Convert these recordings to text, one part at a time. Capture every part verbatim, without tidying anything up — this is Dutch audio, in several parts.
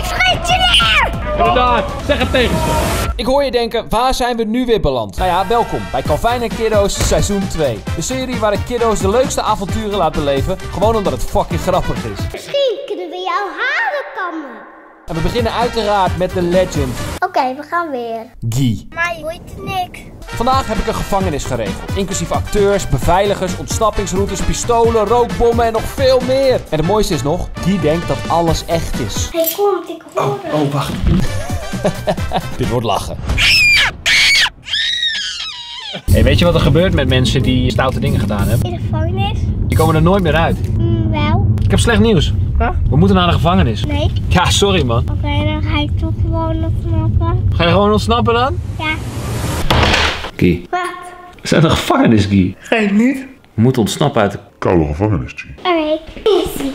Ik schiet je neer! Inderdaad, zeg het tegen ze. Ik hoor je denken, waar zijn we nu weer beland? Nou ja, welkom bij Kalvijn en Kiddo's seizoen twee. De serie waar de kiddo's de leukste avonturen laten beleven, gewoon omdat het fucking grappig is. Misschien kunnen we jouw haren kammen. En we beginnen uiteraard met de legend. Oké, okay, we gaan weer. Guy. Maar je hoort niks. Vandaag heb ik een gevangenis geregeld. Inclusief acteurs, beveiligers, ontsnappingsroutes, pistolen, rookbommen en nog veel meer. En het mooiste is nog, Guy denkt dat alles echt is. Hij komt, ik hoor oh, hem. Oh, wacht. Dit wordt lachen. Hey, weet je wat er gebeurt met mensen die stoute dingen gedaan hebben? In de gevangenis? Die komen er nooit meer uit. Mm, wel. Ik heb slecht nieuws. Huh? We moeten naar de gevangenis. Nee. Ja, sorry man. Oké, okay, dan ga ik toch gewoon ontsnappen. Ga je gewoon ontsnappen dan? Ja. Guy. Wat? We zijn de gevangenis, Guy. Geen ik niet. We moeten ontsnappen uit de koude gevangenis, Guy. Oké. Okay. Easy.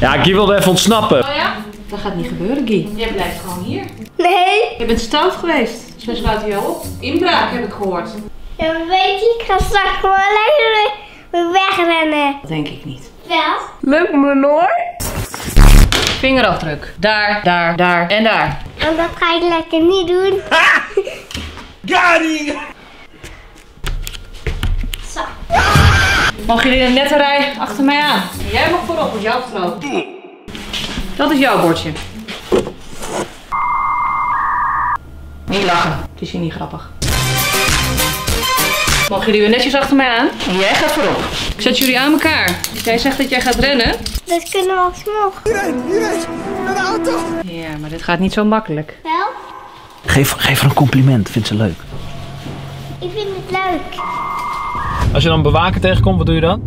Ja, Guy wilde even ontsnappen. Oh ja? Dat gaat niet gebeuren, Guy. Jij blijft gewoon hier. Nee. Je bent stout geweest. Dus wij sluiten jou op. Inbraak heb ik gehoord. Ja, weet je, ik ga straks gewoon alleen weer wegrennen. Dat denk ik niet. Wel? Leuk me nooit. Vingerafdruk. Daar, daar, daar en daar. En dat ga ik lekker niet doen. Ha! Gary! Zo. Mogen jullie in de nette rij achter mij aan? Jij mag voorop, want jouw vrouw. Dat is jouw bordje. Niet lachen, het is hier niet grappig. Mogen jullie weer netjes achter mij aan? En jij gaat voorop. Ik zet jullie aan elkaar. Jij zegt dat jij gaat rennen. Dat kunnen we alsnog. Hier rijdt, hier rijdt, naar de auto. Ja, maar dit gaat niet zo makkelijk. Wel? Geef, geef haar een compliment, vindt ze leuk. Ik vind het leuk. Als je dan een bewaker tegenkomt, wat doe je dan?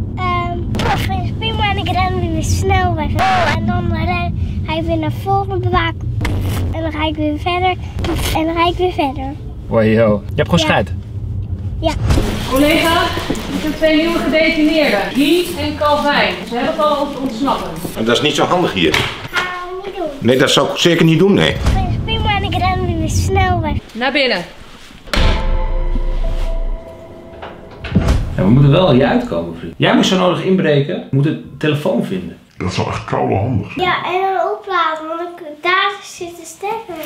Um, ik vind het prima en ik ren weer snel weg. En dan ga ik weer naar voren bewaken. En dan ga ik weer verder. En dan ga ik weer verder. Wow, yo. Je hebt gewoon scheid. Ja. Collega, ik heb twee nieuwe gedetineerden. Guy en Kalvijn. Ze hebben het al over ontsnappen. En dat is niet zo handig hier. Dat gaan we niet doen. Nee, dat zou ik zeker niet doen, nee. Ik vind het prima en ik ren weer snel weg. Naar binnen. Ja, we moeten wel hier uitkomen, vriend. Jij moet zo nodig inbreken, moet een telefoon vinden. Dat zou echt koude handig zijn. Ja, en dan opladen, want ik, daar zit de stekker.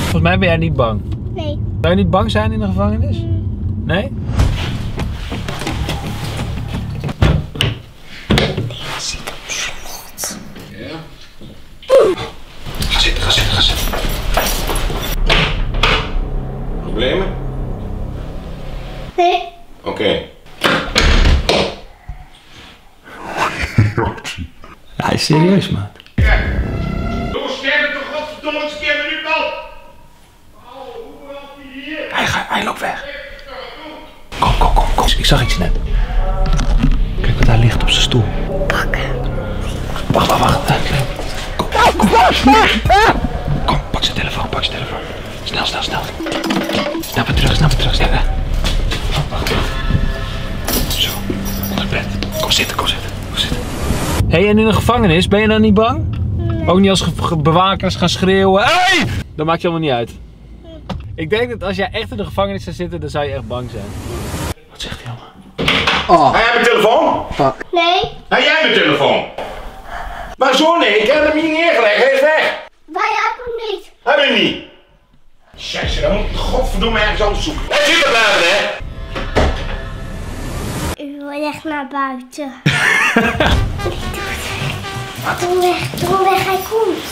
Volgens mij ben jij niet bang. Nee. Zou je niet bang zijn in de gevangenis? Mm. Nee? Ik zit op slot. Ja. Ga zitten, ga zitten, ga zitten. Problemen? Nee. Oké. Okay. Hij is serieus, man. Ja. Doe stemmen toch godverdomme stemmen nu wel. Hij gaat, hij loopt weg. Kom, kom, kom, kom. Ik zag iets net. Kijk wat daar ligt op zijn stoel. Pakken. Wacht, wacht, wacht. Kom, kom, kom. Kom, pak zijn telefoon, pak zijn telefoon. Snel, snel, snel. Snap het terug, snap het terug. Snap het. Wacht, wacht. Zo, onder het bed. Kom zitten, kom zitten, kom zitten. Hé, hey, en in een gevangenis, ben je dan niet bang? Nee. Ook niet als bewakers gaan schreeuwen. Hey! Dat maakt je helemaal niet uit. Nee. Ik denk dat als jij echt in de gevangenis zou zitten, dan zou je echt bang zijn. Wat zegt hij allemaal? Oh. Heb jij mijn telefoon? Fuck. Nee. Heb jij mijn telefoon? Maar zo nee, ik heb hem hier neergelegd, hij is weg. Wij hebben hem niet. Hebben hem niet? Jezus, dan moet ik godverdomme ergens anders zoeken. Hij zit er buiten, hè? Ik wil echt naar buiten. Wat? Kom weg, kom weg, hij komt.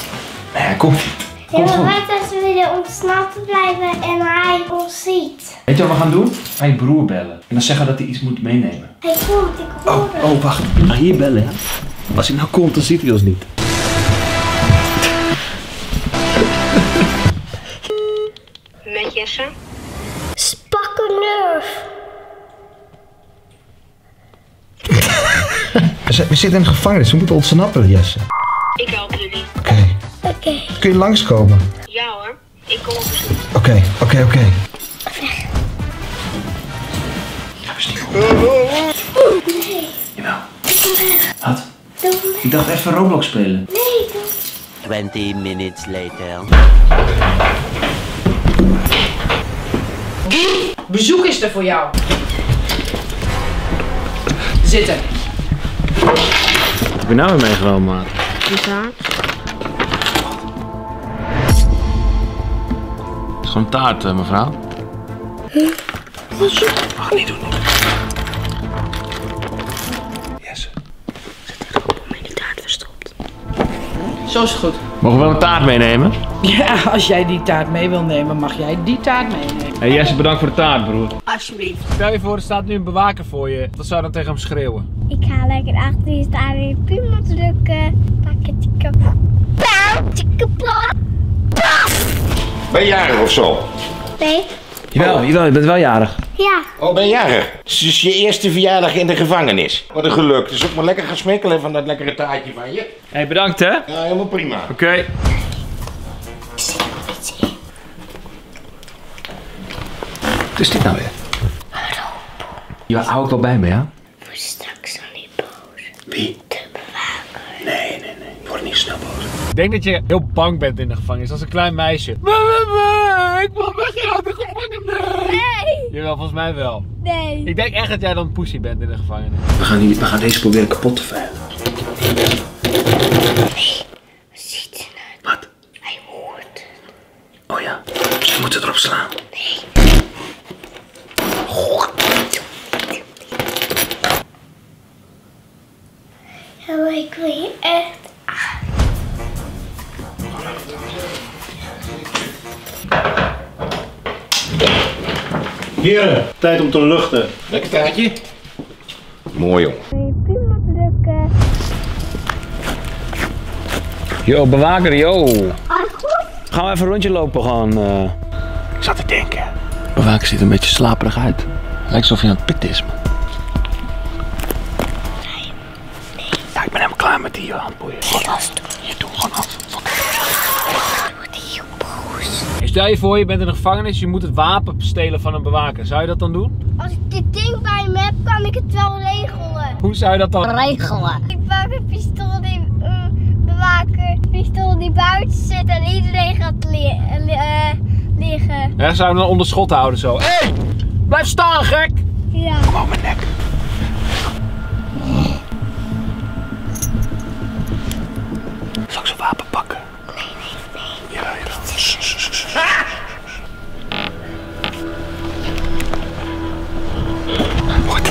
Nee, hij komt niet. Kom, ja, maar wat als we willen ontsnappen blijven en hij ons ziet? Weet je wat we gaan doen? Ga je broer bellen. En dan zeggen dat hij iets moet meenemen. Hij komt, ik hoor oh, hem. Oh, wacht. Ga hier bellen, hè? Als hij nou komt, dan ziet hij ons niet. Met Jesse? Spakken nerf. We zitten in de gevangenis, we moeten ontsnappen, Jesse. Ik help jullie. Oké. Okay. Oké. Okay. Kun je langskomen? Ja hoor, ik kom op de stoel. Oké, okay. oké, okay, oké. Okay. Ja, we stiekem. Nee. Jawel. Wat? Ik dacht even Roblox spelen. Nee, dat... twintig minutes later. Guy, bezoek is er voor jou. zitten. Wat heb je nou weer meegenomen, maat? Een taart. Het is gewoon taart, mevrouw. Huh? Wat is het? Mag niet doen. Yes. Zet ik op om in die taart verstopt. Zo is het goed. Mogen we wel een taart meenemen? Ja, als jij die taart mee wil nemen, mag jij die taart meenemen. Hey Jesse, bedankt voor de taart, broer. Alsjeblieft. Stel je voor, er staat nu een bewaker voor je. Wat zou je dan tegen hem schreeuwen? Ik ga lekker achter je staan en je piemel drukken. Ben je jarig of zo? Nee. Jawel, jawel, je bent wel jarig. Ja. Oh, ben je jarig? Het is je eerste verjaardag in de gevangenis. Wat een geluk. Dus ook maar lekker gaan smikkelen van dat lekkere taartje van je. Hé, hey, bedankt hè? Ja, helemaal prima. Oké. Okay. Wat is dit nou weer? Hallo. Ja, hou ik wel bij me, ja? Word straks dan niet boos. Wie? De bewaker. Nee, nee, nee. Ik word niet snel boos. Ik denk dat je heel bang bent in de gevangenis, als een klein meisje. Mama, mama, ik wil weg uit de gevangenis. Nee. Jawel, volgens mij wel. Nee. Ik denk echt dat jij dan poesie bent in de gevangenis. We gaan, hier, we gaan deze proberen kapot te vuilen. Hey, wat ziet hij nou? Wat? Hij hoort het. Oh ja, we moeten erop slaan. Nee. Ja, maar ik wil je echt aan. Heren, tijd om te luchten. Lekker taartje. Mooi jong. Wil je piemel drukken? Yo, bewaker, yo. Gaan we even een rondje lopen gewoon. Uh... Ik zat te denken. Bewaker ziet er een beetje slaperig uit. Lijkt alsof hij aan het pitten is. Ik ben helemaal klaar met die handboeien. Je doet gewoon af. Stel je voor, je bent in een gevangenis, je moet het wapen stelen van een bewaker. Zou je dat dan doen? Als ik dit ding bij me heb, kan ik het wel regelen. Hoe zou je dat dan regelen? Ik pak een pistool die uh, bewaker, pistool die buiten zit en iedereen gaat li li uh, liggen. Ja, zou je hem dan onder schot houden zo? Hé! Hey, blijf staan, gek! Ja. Kom op mijn nek. Zal ik zo'n wapen pakken? Nee, nee, nee. Jawel, jawel. Ah! Goed,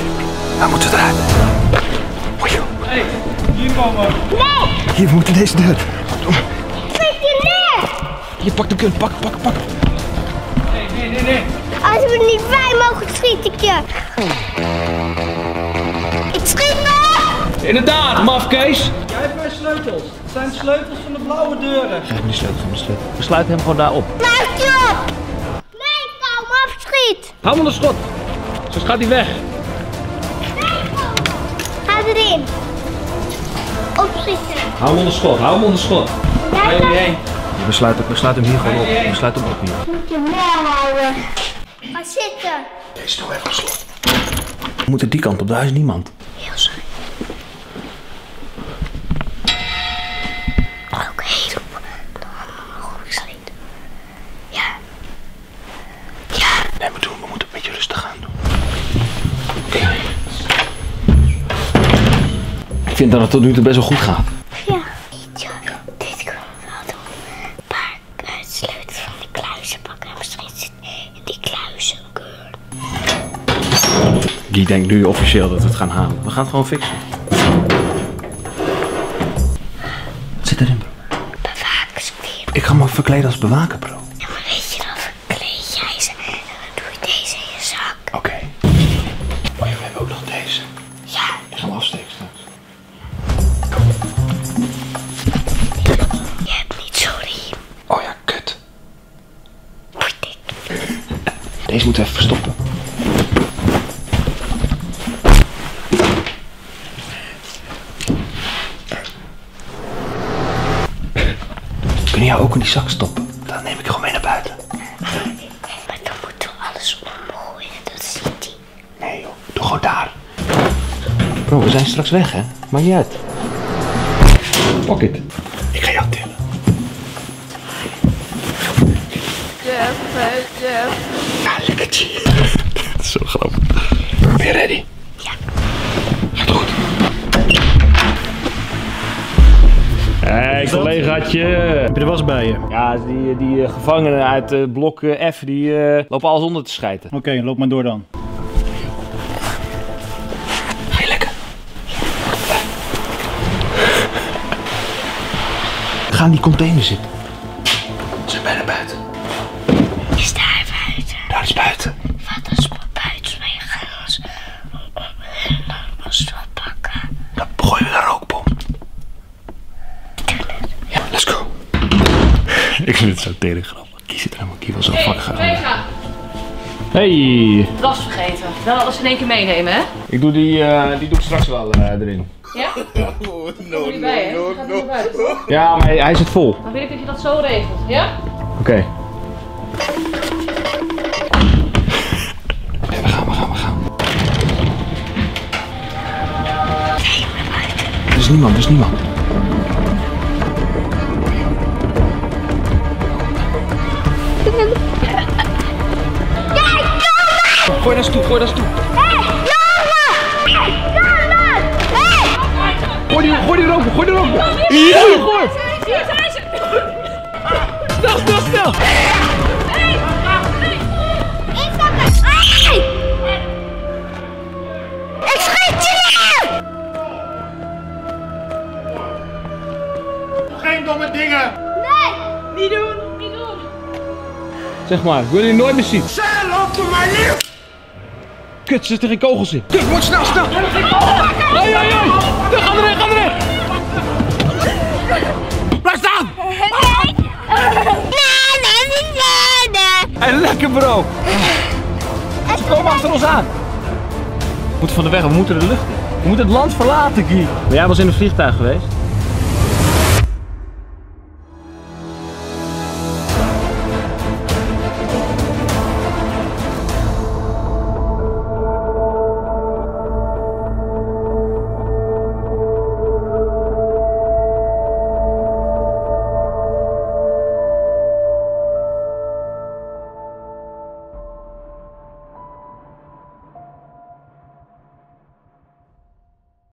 hij moet eruit. Oh, joh. Hey, hier komen we. Nee! Hier, we moeten deze deur. Pak je neer! Hier, pak de gun. Pak, pak, pak. Nee, nee, nee, nee. Als we er niet bij mogen, schiet ik je. Ik schiet nog! Inderdaad, mafkees. Jij hebt mijn sleutels. Het zijn sleutels van de blauwe deuren. Geef hem die sleutel van de sleutel. We sluiten hem gewoon daar op. Sluit je op! Nee, kom op, schiet! Hou hem onder schot. Zo gaat hij weg. Nee, kom op. Ga erin. Opschieten. Hou hem onder schot, hou hem onder schot. Ga je heen. We sluiten hem hier gewoon op. We sluiten hem op hier. Moet je mel houden. Ga zitten. Deze doe even op slot. We moeten die kant op, daar is niemand. Heel saai. Ik vind dat het tot nu toe best wel goed gaat. Ja. Ja. Dit kunnen we wel doen. Een paar sleutels van die kluizen pakken. En misschien zit in die kluizen een keur. Die denkt nu officieel dat we het gaan halen. We gaan het gewoon fixen. Wat zit erin, bro? Bewakerskleed. Ik ga me verkleden als bewaker, bro. Ja, maar weet je, dan verkleed jij ze. En dan doe je deze in je zak. Oké. Okay. Oh ja, we hebben ook nog deze. Ja. Ik ga hem afsteken straks. Je hebt niet sorry. Oh ja, kut. Deze moeten we even verstoppen. Kun je jou ook in die zak stoppen? Dan neem ik gewoon mee naar buiten. Maar dan moeten we alles omgooien, dat ziet hij. Nee joh, doe gewoon daar. Bro, we zijn straks weg hè? Maakt niet uit. Pak het. Ik ga jou tillen. Jeff, Jeff. Ja, lekker chill. Dat is zo grappig. Ben je ready? Ja. Ga toch Hey, collegaatje. Heb je de was bij je? Ja, die, die uh, gevangenen uit uh, blok uh, F, die uh, lopen alles onder te schijten. Oké, okay, loop maar door dan. Ga je lekker? Ga in die container zitten. Ze zijn bijna buiten. Is daar buiten? Daar is buiten. Wat als we buiten meegaan en dan moesten we pakken. Dan gooien we daar ook. Let's go. Ik vind het zo terig grappig. Die zit er helemaal kievels zo vakken aan. Hey! Was vergeten. Wel alles in één keer meenemen, hè? Ik doe die, uh, die doe ik straks wel uh, erin. Ja? Oh, no, no, bij, no, no, no. Ja, maar hij zit vol. Dan wil ik dat je dat zo regelt, ja? Oké. Okay. Hey, we gaan, we gaan, we gaan. Nee, we buiten. Er is niemand, er is niemand. Gooi dat eens toe, gooi dat eens toe. Hé, hey, jongen! Hey, gooi die, gooi die roken, gooi die roken. Hier, ja, gooi! Hier zijn ze! Snel, snel, snel! Hé! Ik pak het! Hé! Ik schiet je! Geen domme dingen! Nee! Niet doen, niet doen! Zeg maar, ik wil je nooit meer zien. Zij loopt door mijn lief! Kut, zit er geen kogels in. Kut, moet snel, snel. Er geen kogels. Hoi, hoi, hoi. Ga erin, ga erin. Blijf staan. Nee. Nee, en lekker, bro. Ze komen achter ons aan. We moeten van de weg, we moeten de lucht in. We moeten het land verlaten, Guy. Ben jij wel eens in een vliegtuig geweest?